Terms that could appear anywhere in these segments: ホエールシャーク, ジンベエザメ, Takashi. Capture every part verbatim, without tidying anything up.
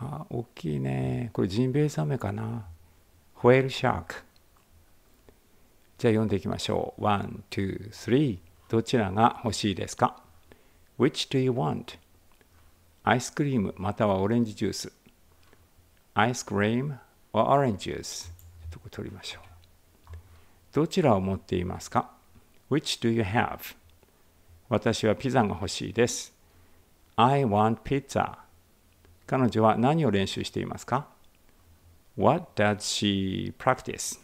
あ、大きいね。これジンベエザメかな。ホエールシャーク。じゃあ読んでいきましょう。ワン、ツー、スリー。どちらが欲しいですか ?Which do you want? アイスクリームまたはオレンジジュース。アイスクリーム or orange juice。 ちょっとこれ取りましょう。どちらを持っていますか ?Which do you have? 私はピザが欲しいです。I want pizza。彼女は何を練習していますか ?What does she practice?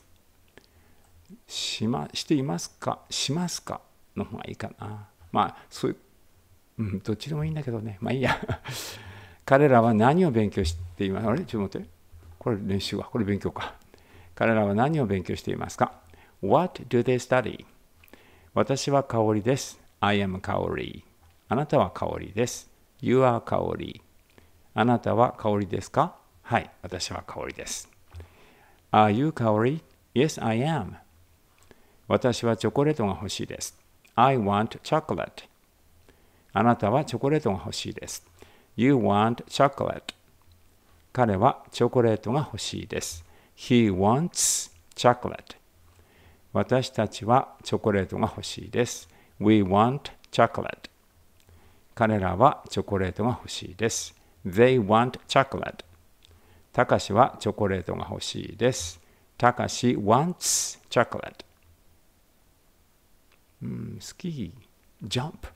しま、していますかしますかの方がいいかな。まあ、そういう、うん、どっちでもいいんだけどね。まあいいや。彼らは何を勉強していますかあれちょっと待って。これ練習は、これ勉強か。彼らは何を勉強していますか ?What do they study? 私は香りです。I am 香り。あなたは香りです。You are 香り。あなたは香りですか?はい、私は香りです。Are you 香り? Yes, I am. 私はチョコレートが欲しいです。I want chocolate. あなたはチョコレートが欲しいです。You want chocolate. 彼はチョコレートが欲しいです。He wants chocolate. 私たちはチョコレートが欲しいです。We want chocolate. 彼らはチョコレートが欲しいです。They want chocolate. たかしはチョコレートが欲しいです。たかし wants chocolate. うん、スキー、ジャンプ。